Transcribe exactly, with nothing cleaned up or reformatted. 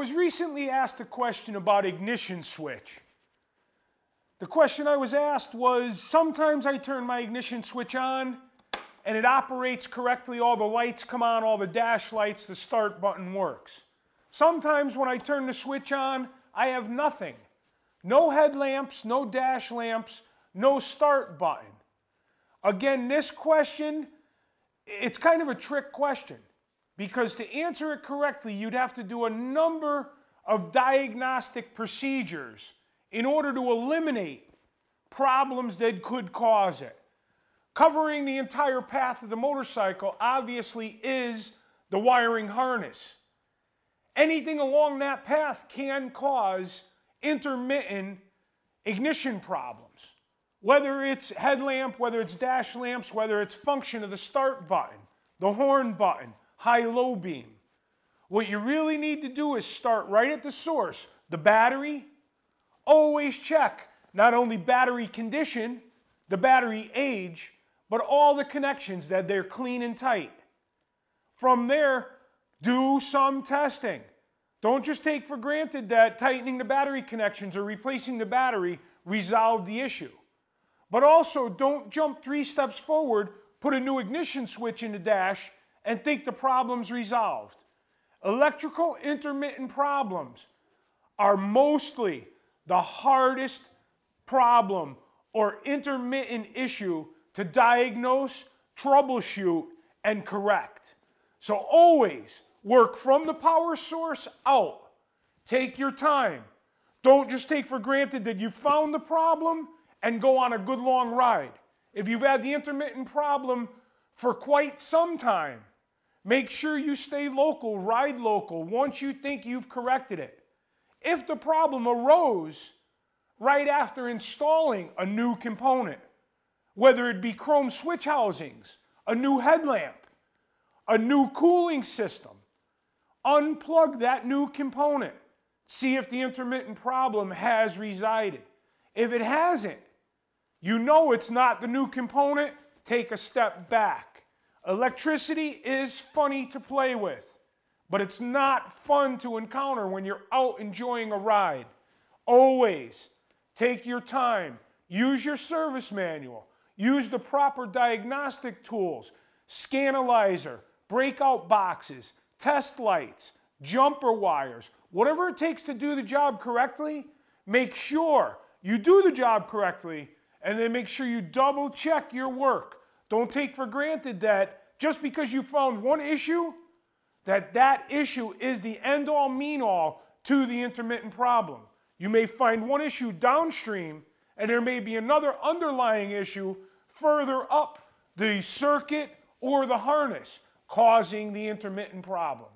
was recently asked a question about ignition switch. The question I was asked was, sometimes I turn my ignition switch on and it operates correctly, all the lights come on, all the dash lights, the start button works. Sometimes when I turn the switch on, I have nothing. No headlamps, no dash lamps, no start button. Again, this question, it's kind of a trick question, because to answer it correctly, you'd have to do a number of diagnostic procedures in order to eliminate problems that could cause it. Covering the entire path of the motorcycle obviously is the wiring harness. Anything along that path can cause intermittent ignition problems, whether it's headlamp, whether it's dash lamps, whether it's function of the start button, the horn button, high-low beam. What you really need to do is start right at the source, the battery. Always check not only battery condition, the battery age, but all the connections, that they're clean and tight. From there, do some testing. Don't just take for granted that tightening the battery connections or replacing the battery resolved the issue. But also, don't jump three steps forward, put a new ignition switch in the dash, and think the problem's resolved. Electrical intermittent problems are mostly the hardest problem or intermittent issue to diagnose, troubleshoot, and correct. So always work from the power source out. Take your time. Don't just take for granted that you found the problem and go on a good long ride. If you've had the intermittent problem for quite some time, make sure you stay local, ride local once you think you've corrected it. If the problem arose right after installing a new component, whether it be chrome switch housings, a new headlamp, a new cooling system, unplug that new component. See if the intermittent problem has resided. If it hasn't, you know it's not the new component, take a step back. Electricity is funny to play with, but it's not fun to encounter when you're out enjoying a ride. Always take your time. Use your service manual. Use the proper diagnostic tools, scanalizer, breakout boxes, test lights, jumper wires, whatever it takes to do the job correctly. Make sure you do the job correctly, and then make sure you double check your work. Don't take for granted that just because you found one issue, that that issue is the end-all, mean-all to the intermittent problem. You may find one issue downstream, and there may be another underlying issue further up the circuit or the harness causing the intermittent problem.